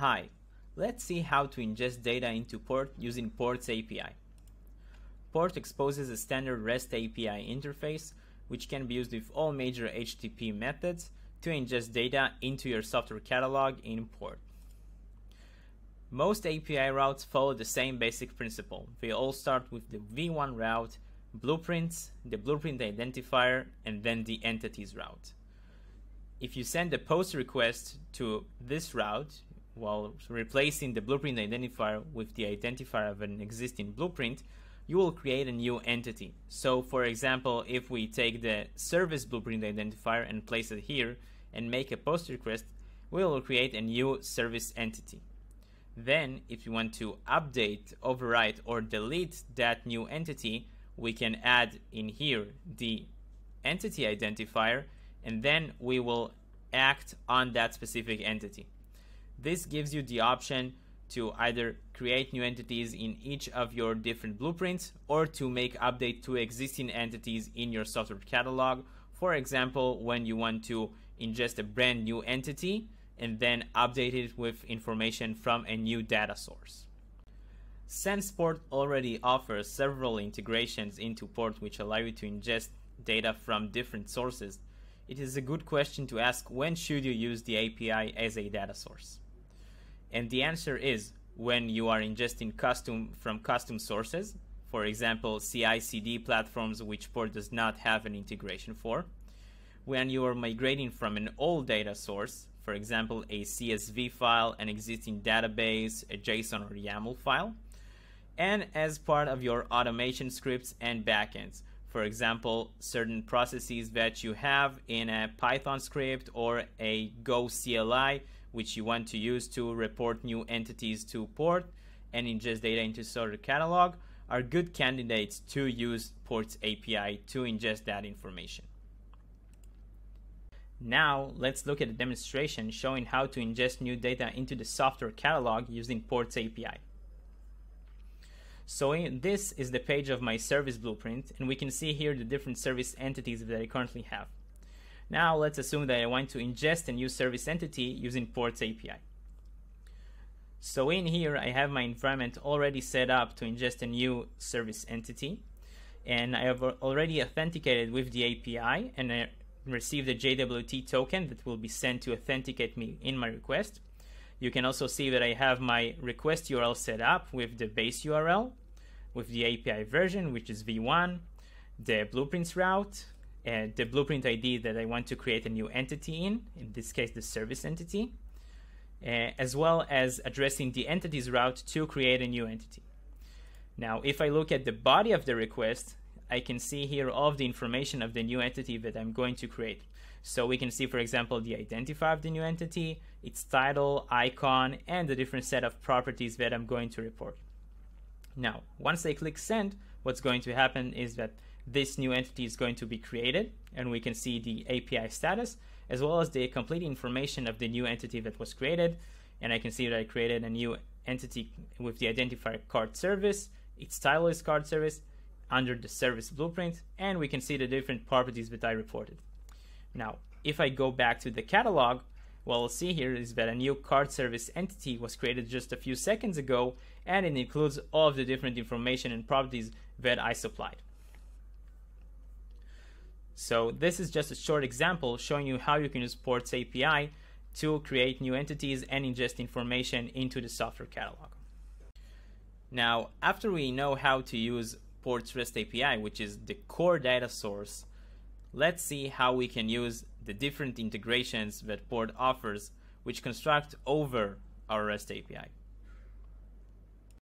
Hi, let's see how to ingest data into Port using Port's API. Port exposes a standard REST API interface, which can be used with all major HTTP methods to ingest data into your software catalog in Port. Most API routes follow the same basic principle. They all start with the v1 route, blueprints, the blueprint identifier, and then the entities route. If you send a POST request to this route while replacing the blueprint identifier with the identifier of an existing blueprint, you will create a new entity. So for example, if we take the service blueprint identifier and place it here and make a POST request, we will create a new service entity. Then if you want to update, overwrite, or delete that new entity, we can add in here the entity identifier, and then we will act on that specific entity. This gives you the option to either create new entities in each of your different blueprints or to make update to existing entities in your software catalog. For example, when you want to ingest a brand new entity and then update it with information from a new data source. Since Port already offers several integrations into Port which allow you to ingest data from different sources, it is a good question to ask when should you use the API as a data source. And the answer is when you are ingesting from custom sources, for example CI/CD platforms, which Port does not have an integration for. When you are migrating from an old data source, for example a CSV file, an existing database, a JSON or YAML file, and as part of your automation scripts and backends. For example, certain processes that you have in a Python script or a Go CLI, which you want to use to report new entities to Port and ingest data into software catalog, are good candidates to use Port's API to ingest that information. Now let's look at a demonstration showing how to ingest new data into the software catalog using Port's API. So this is the page of my service blueprint, and we can see here the different service entities that I currently have. Now let's assume that I want to ingest a new service entity using Port's API. So in here I have my environment already set up to ingest a new service entity, and I have already authenticated with the API and I received a JWT token that will be sent to authenticate me in my request. You can also see that I have my request URL set up with the base URL, with the API version, which is v1, the blueprints route, and the blueprint ID that I want to create a new entity in this case the service entity, as well as addressing the entities route to create a new entity. Now if I look at the body of the request, I can see here all of the information of the new entity that I'm going to create. So we can see, for example, the identifier of the new entity, its title, icon, and the different set of properties that I'm going to report. Now, once I click send, what's going to happen is that this new entity is going to be created, and we can see the API status, as well as the complete information of the new entity that was created. And I can see that I created a new entity with the identifier card service, its title is card service, under the service blueprint, and we can see the different properties that I reported. Now, if I go back to the catalog, what we'll see here is that a new card service entity was created just a few seconds ago, and it includes all of the different information and properties that I supplied. So this is just a short example showing you how you can use Port's API to create new entities and ingest information into the software catalog. Now, after we know how to use Port's REST API, which is the core data source, let's see how we can use the different integrations that Port offers, which construct over our REST API.